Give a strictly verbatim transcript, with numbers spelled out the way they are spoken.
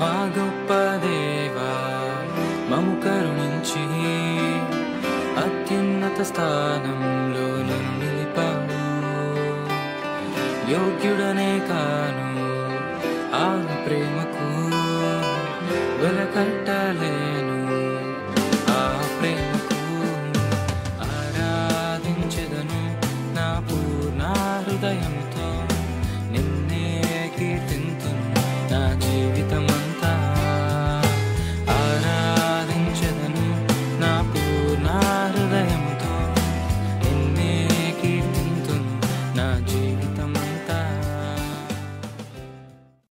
మా గొప్ప దేవా మము కరుణించి అత్యున్నత స్థానంలో నన్ను నిలిపావు. యోగ్యుడనే కాను ఆ ప్రేమకు వెలకట్టలేను.